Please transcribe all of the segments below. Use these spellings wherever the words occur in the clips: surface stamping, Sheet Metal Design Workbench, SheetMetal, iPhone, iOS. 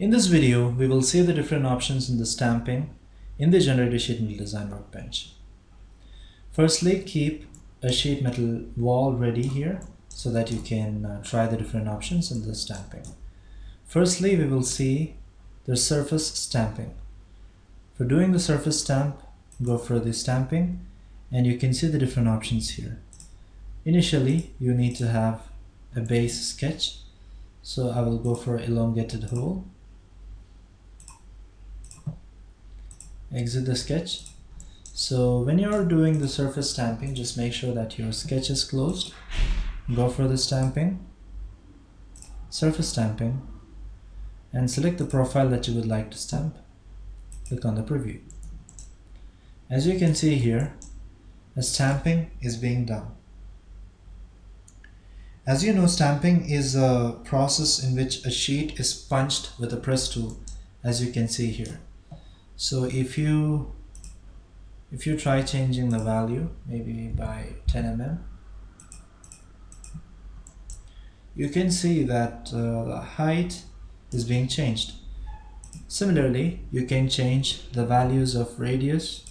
In this video, we will see the different options in the stamping in the generated sheet metal design workbench. Firstly, keep a sheet metal wall ready here so that you can try the different options in the stamping. Firstly, we will see the surface stamping. For doing the surface stamp, go for the stamping and you can see the different options here. Initially, you need to have a base sketch, so I will go for elongated hole. Exit the sketch. So when you are doing the surface stamping, just make sure that your sketch is closed. Go for the stamping, surface stamping, and select the profile that you would like to stamp. Click on the preview. As you can see here, a stamping is being done. As you know, stamping is a process in which a sheet is punched with a press tool, as you can see here. So if you try changing the value, maybe by 10 mm, you can see that the height is being changed. Similarly, you can change the values of radius,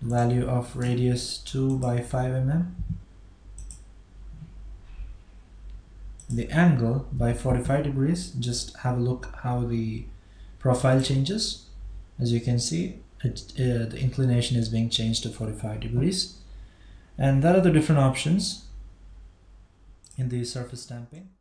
value of radius 2 by 5 mm, the angle by 45 degrees. Just have a look how the profile changes. As you can see, the inclination is being changed to 45 degrees, and that are the different options in the surface stamping.